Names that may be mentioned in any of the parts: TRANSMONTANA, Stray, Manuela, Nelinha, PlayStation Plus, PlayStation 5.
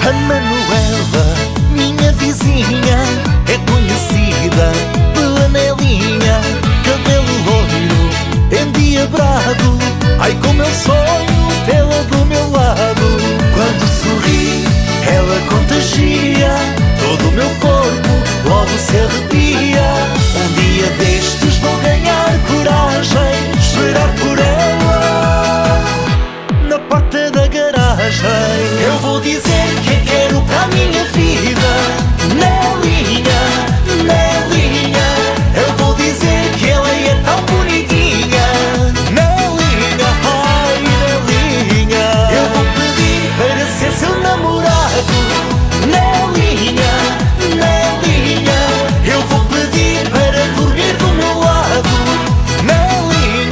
A Manuela, minha vizinha, é conhecida pela Nelinha. Cabelo loiro, endiabrado, ai como eu sonho tê-la do meu lado. Quando sorri, ela contagia todo o meu corpo, logo se arrepia. Um dia destes vou ganhar coragem, esperar por ela na porta da garagem. Eu vou dizer que quero pra minha vida Nelinha, Nelinha. Eu vou dizer que ela é tão bonitinha Nelinha, ai Nelinha. Eu vou pedir para ser seu namorado Nelinha, Nelinha. Eu vou pedir para dormir do meu lado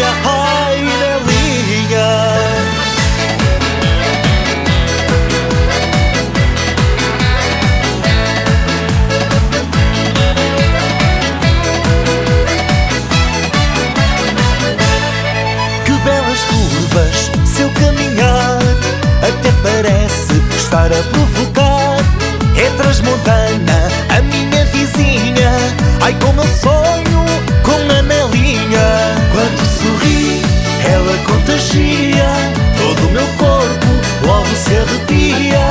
Nelinha, ai Nelinha. Seu caminhar até parece estar a provocar. É transmontana, a minha vizinha, ai como eu sonho com a Nelinha. Quando sorri, ela contagia todo o meu corpo, logo se arrepia.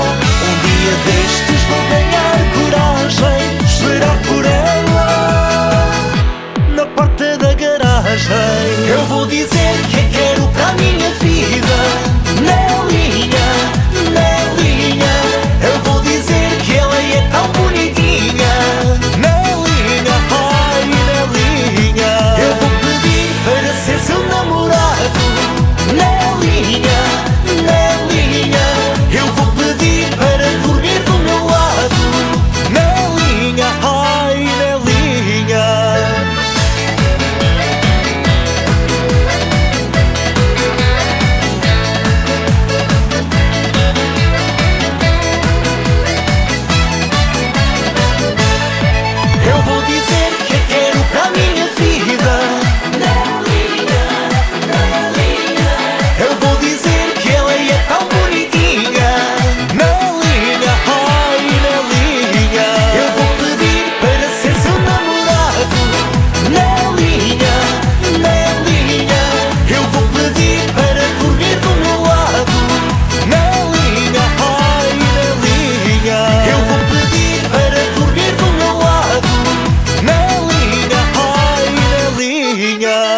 Um dia destes vou ganhar coragem, esperar por ela na porta da garagem. Eu vou dizer que quero pra minha vida Nelinha, Nelinha. Eu vou dizer que ela é tão bonitinha Nelinha, ai Nelinha. Eu vou pedir para ser seu namorado Nelinha, Nelinha. Eu vou pedir para dormir do meu lado Nelinha, ai Nelinha. Yeah.